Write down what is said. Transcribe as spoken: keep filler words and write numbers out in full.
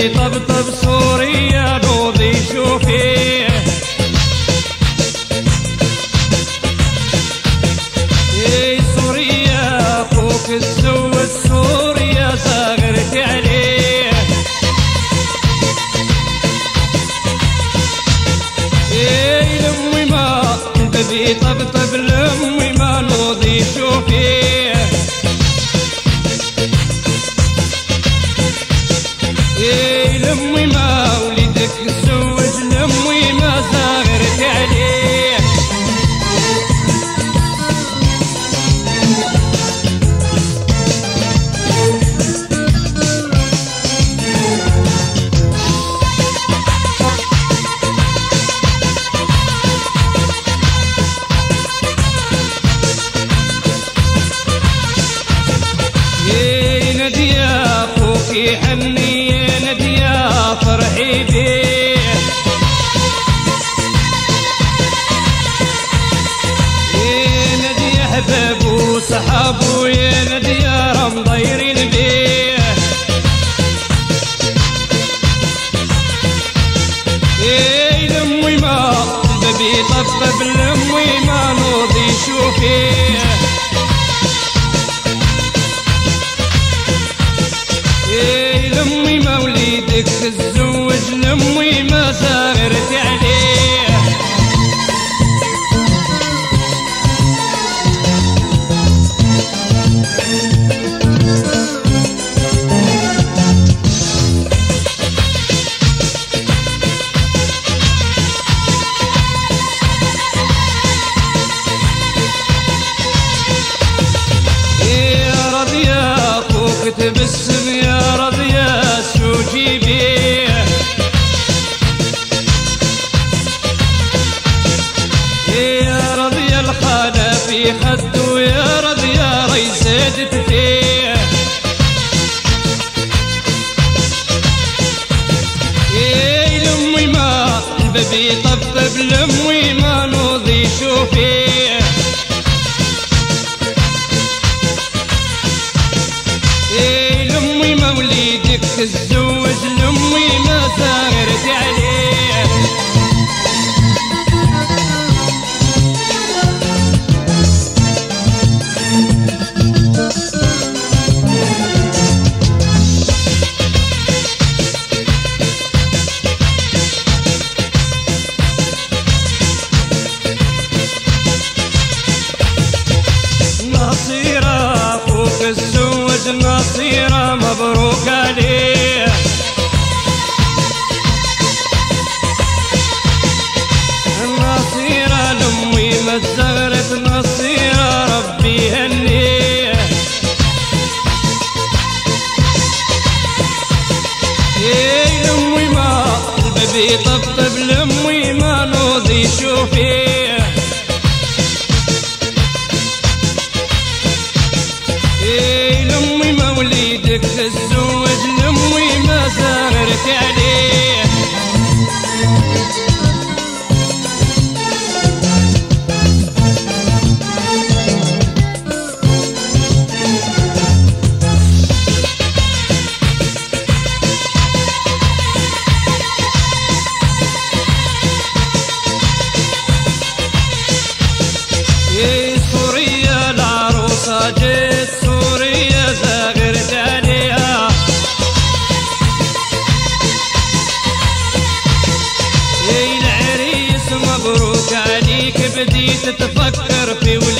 اللي طبطب سوريا روضي شوفيه اي سوريا اخوك السود سوريا صغرت عليه اي لمي ما تبي طبطب لمي ما نوضي شوفيه اي لمي ما وليدك الزوج لمي ما صغرت عليه اي نادي يا اخوكي عني فرحي بيه يا نادي يا حباب وصحابو يا نادي يا رم ضايرين بيه يا لمي ما البابي طبطب لمي ما نوضي شوفيه يا لمي ما وليدك تزوج لمي ما صغرت عليه يا راضي يا اخوك تبسم يا راضي يا سوجي بيه يا راضي الخانة في خدو يا راضي راي زادت فيه يا لمي ما البابي طبطب لمي ما نوضي شوفيه وليدك تزوج لأمي ما صغرت عليه نصيرة أخوك الزوج نصيرة مبروك عليه نصيرة لأمي ما تزغرت نصيرة ربي يهنيه يا لأمي ما البابي طبطب لأمي ما نوضي شوفيه وليدك تزوج لأمي ما صغرت عليه يا سوريا العروسة جيت سوريا زغرت بديت تفكر في ولي